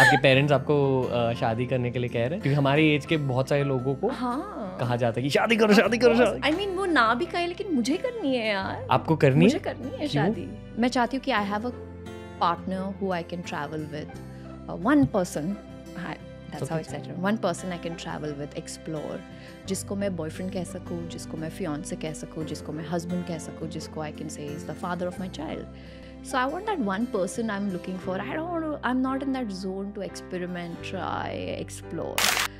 आपके पेरेंट्स आपको शादी करने के लिए कह रहे हैं? क्योंकि हमारी एज के बहुत सारे लोगों को कहा जाता है कि शादी करो शादी करो शादी। आई मीन वो ना भी कहे लेकिन मुझे करनी है यार। आपको करनी है? मुझे करनी है शादी। मैं चाहती हूँ कि I have a partner who I can travel with, one person, that's how it's set, one person I can travel with, explore, जिसको मैं बॉयफ्रेंड कह सकूँ, जिसको मैं फियांसे कह सकूँ, जिसको मैं हस्बैंड कह सकूँ, जिसको I can say is the father of my child. So I want that one person I'm looking for. I don't want to, I'm not in that zone to experiment, try, explore.